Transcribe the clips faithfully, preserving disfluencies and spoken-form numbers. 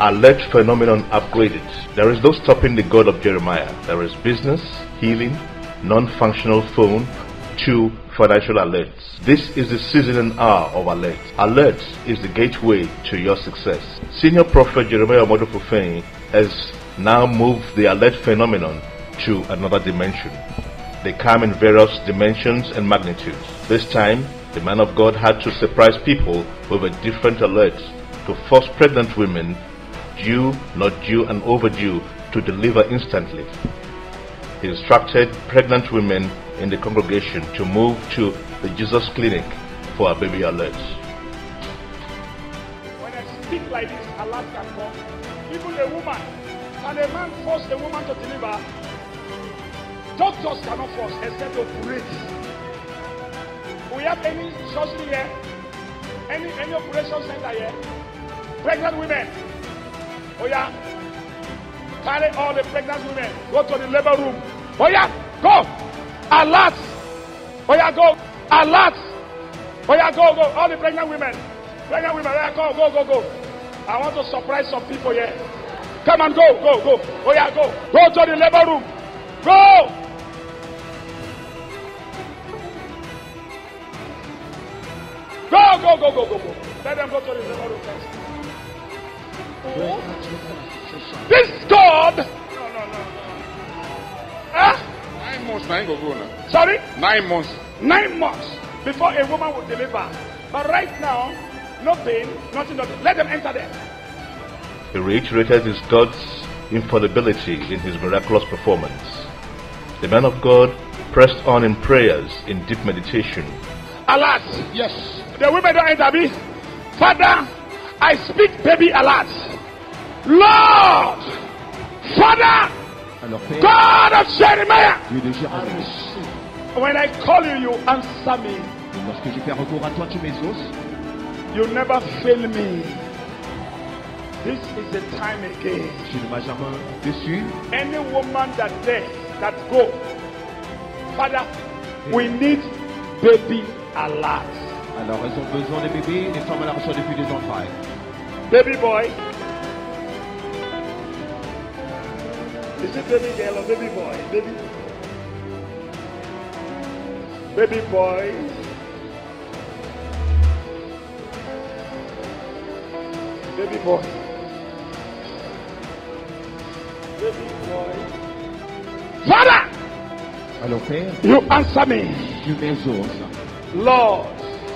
are let phenomenon upgrade it. There is no stopping the God of Jeremiah. There is business, healing, non-functional phone, two financial alerts. This is the season and hour of alerts. Alerts is the gateway to your success. Senior Prophet Jeremiah Omoto has now moved the alert phenomenon to another dimension. They come in various dimensions and magnitudes. This time, the man of God had to surprise people with a different alert to force pregnant women, due, not due, and overdue, to deliver instantly. He instructed pregnant women in the congregation to move to the Jesus Clinic for a baby alert. When I speak like this, alert can come. Even a woman, and a man force a woman to deliver. Doctors cannot force except operate. We have any surgery here, any any operation center here. Pregnant women, oh yeah, carry all the pregnant women. Go to the labor room. Oh yeah, go. Alert. Oh yeah, go. Alert. Oh yeah, go, go. All the pregnant women, pregnant women, yeah, go, go, go, go. I want to surprise some people here. Come and go, go, go. Oh yeah, go. Go to the labor room. Go. Go, go, go, go, go, go. Let them go to the labor room first. This God. No, no, no. Huh? Nine months, nine go go now. Sorry? Nine months. Nine months before a woman will deliver. But right now, no pain, nothing, nothing. Let them enter there. He reiterated his God's infallibility in his miraculous performance. The man of God pressed on in prayers in deep meditation. Alas, yes. The women don't enter me. Father, I speak baby alert. Lord, Father, God of Jeremiah, when I call you, you answer me. You never fail me. This is the time again. Any woman that there, that go, Father, we need baby alert. Alors, elles ont besoin des bébés, les femmes à la recherche depuis des entrailles. Baby boy. Is it baby girl or baby boy? Baby. Baby boy. Baby boy. Baby boy. Father! Alors, Père. You answer me. Tu m'exauces. Lord.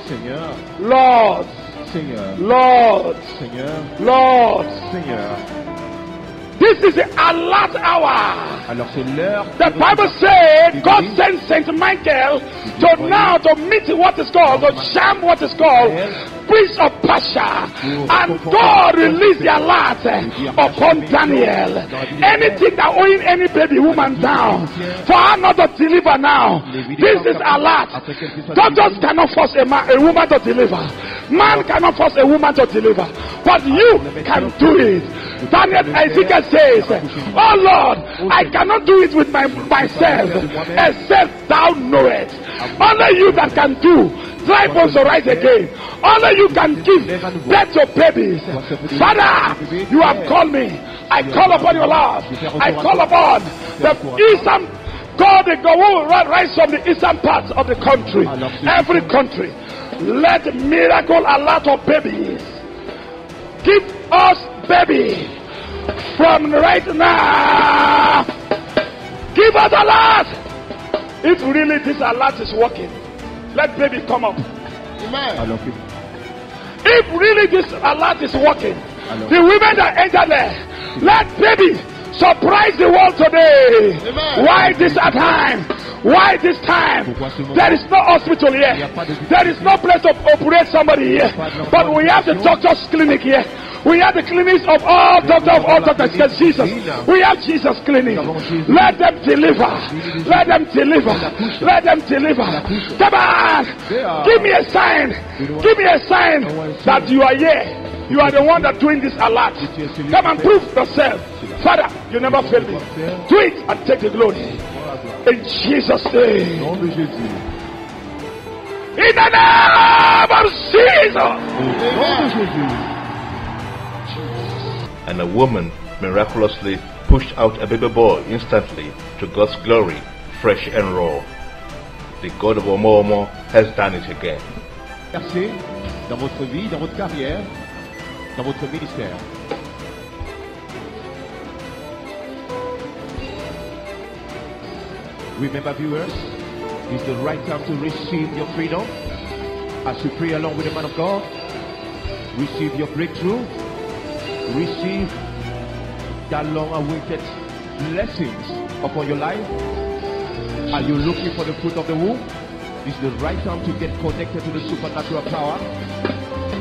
Seigneur, Lord, Seigneur, Lord, Seigneur, Lord, Seigneur. This is the alert hour. Alors c'est l'heure. The Bible said God sent Saint Michael to now to meet what is called, to jam what is called, Prince of Pasha, and God released the alert upon Daniel. Anything that owing any baby woman down, for her not to deliver now, this is alert. Doctors cannot force a, man, a woman to deliver. Man cannot force a woman to deliver. But you can do it. Daniel Ezekiel says, oh Lord, I cannot do it with my, myself, except thou knowest. Only you that can do. Dry bones to rise again. Only you can give birth to babies. Father, you have called me. I call upon your Lord. I call upon the eastern God, the God who rise from the eastern parts of the country, every country. Let miracle alert of babies. Give us baby from right now. Give us alert. If really this alert is working, let baby come up. Amen. If really this alert is working, the women that enter there, let baby surprise the world today. Amen. Why this at time? Why this time? There is no hospital here. There is no place to operate somebody here. But we have the doctor's clinic here. We have the clinics of all doctors, of all doctors. Jesus. We have Jesus Clinic. Let them deliver. Let them deliver. Let them deliver. Come on. Give me a sign. Give me a sign that you are here. You are the one that doing this alert. Come and prove yourself. Father, you never fail me. Do it and take the glory. In Jesus' name. In the name of Jesus. and a woman miraculously pushed out a baby boy instantly to God's glory, fresh and raw. The God of Omo Omo has done it again. Merci dans votre vie, dans votre carrière, dans votre ministère. Remember, viewers, it's the right time to receive your freedom. As you pray along with the man of God, receive your breakthrough, receive that long-awaited blessings upon your life. Are you looking for the fruit of the womb? It's the right time to get connected to the supernatural power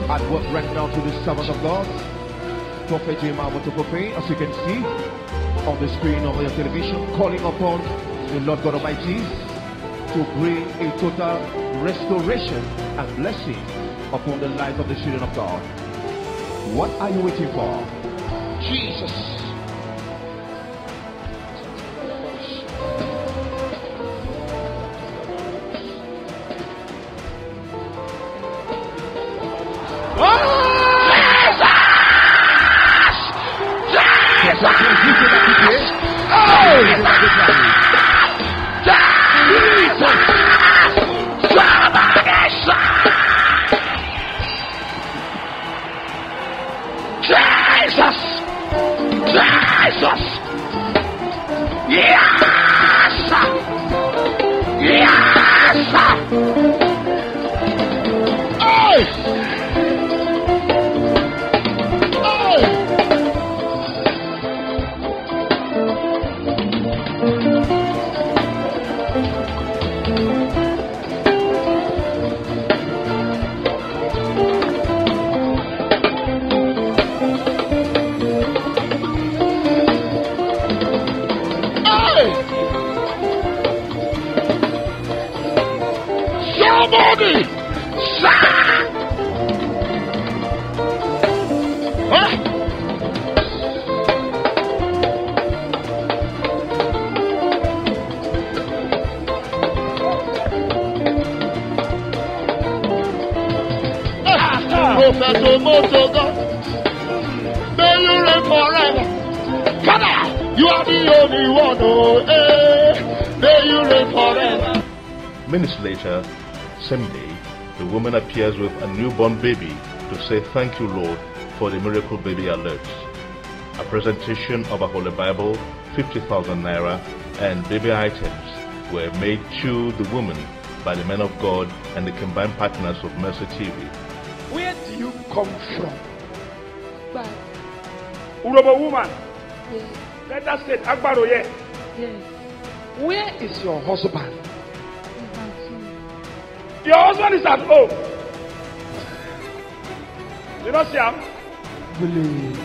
at work right now to the servant of God, Prophet Jeremiah Omoto, as you can see on the screen of your television, calling upon the Lord God Almighty to bring a total restoration and blessing upon the life of the children of God. What are you waiting for? Jesus. Minutes later, same day, the woman appears with a newborn baby to say thank you, Lord, for the miracle baby alert. A presentation of a Holy Bible, fifty thousand naira, and baby items were made to the woman by the men of God and the combined partners of Mercy T V. Where do you come from? Bad. Urobo woman. Yes. Let us say Agbaro, yes. Yes. Where is your husband? Your husband is at home. You know, see him? Believe.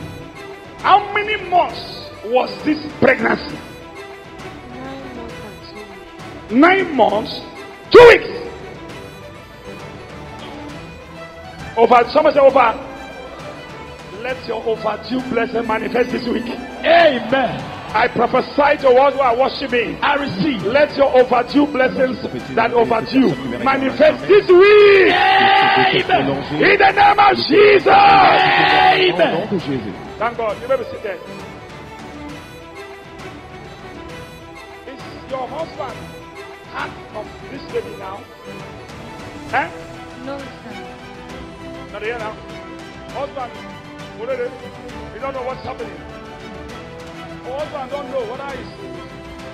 How many months was this pregnancy? Nine months and two weeks. Nine months, two weeks. Over, someone say over. Let your overdue blessing manifest this week. Amen. I prophesy to all who are worshiping. I receive. Let your overdue blessings that overdue manifest this week. Amen. In the name of Jesus. Amen. Thank God. You may be seated. Is your husband hand of this baby now? Eh? No, sir. Not here now. Husband, what is it? You don't know what's happening. Husband, I don't know what I is.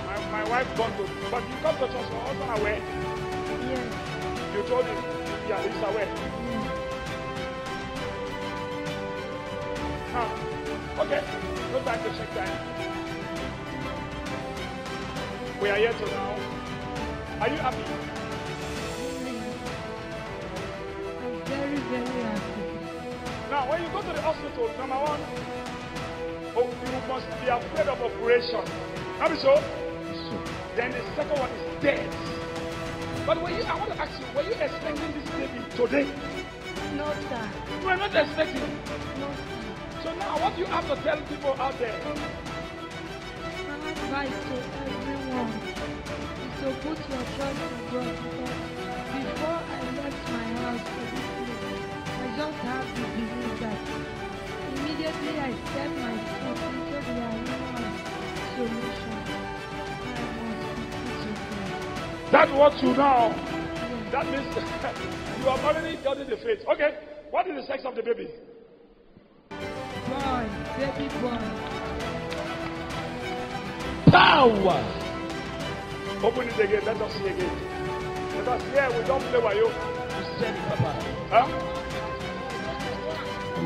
My, my wife gone to, but you come to church. Your husband aware? Yes. You told him, yeah, he's aware. Mm. Now, okay, no time to check time. We are here till now. Are you happy? I'm very, very happy. Now, when you go to the hospital, number one, oh, you must be afraid of operation. Have you so? Then the second one is death. But were you, I want to ask you, were you expecting this baby today? No, sir. You were not expecting it? No, sir. So now what do you have to tell people out there? My advice to everyone is to put your trust in God. Before I left my house for this baby, I just have to believe that. Immediately I step my foot into the arena of solution. That works you now. Yes. That means you have already gotten the faith. Okay. What is the sex of the baby? Boy, baby boy. Power. Open it again. Let us see again. Let us hear. Yeah, we don't play with you. You send Papa. Hein?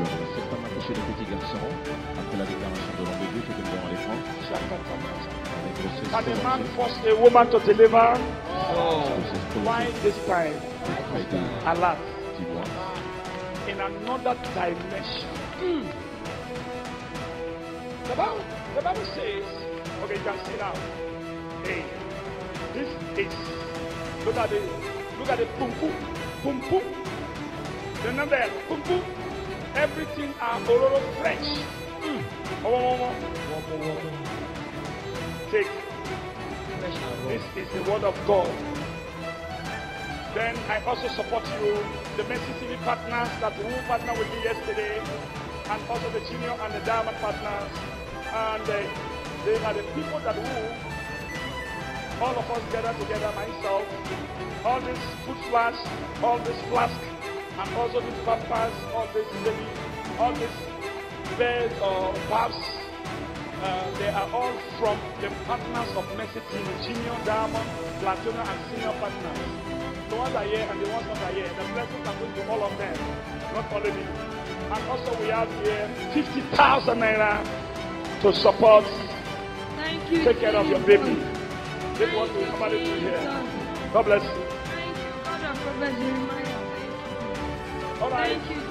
C'est pas m'approcher des petits garçons. Après la déclaration de l'ambiguïté que nous avons à l'écran. Can a man force a woman to deliver? Oh. Why this time? Allah. In another dimension. Mm. The Bible, the Bible says, okay, you can see now. Hey. This is, look at the, look at the pum pum, pum pum. Remember, pum pum. Everything are Ororo French. Mm. Oh, oh, oh. Take. This is the word of God. Then I also support you, the Mercy T V partners that who partner with me yesterday, and also the junior and the diamond partners, and uh, they are the people that who. All of us gather together, myself, all these food flasks, all these flasks, and also these pampers, all these baby, all these beds or baths, uh, they are all from the partners of Mercy T V, Junior, Diamond, Platona, and Senior partners. The ones are here and the ones not are here. The blessings are going to all of them, not only me. And also we have here fifty thousand naira to support, thank you, take care of your baby. Take one to somebody to hear. God bless you. Thank you, God, and Prophet Jeremiah. All right. Thank you.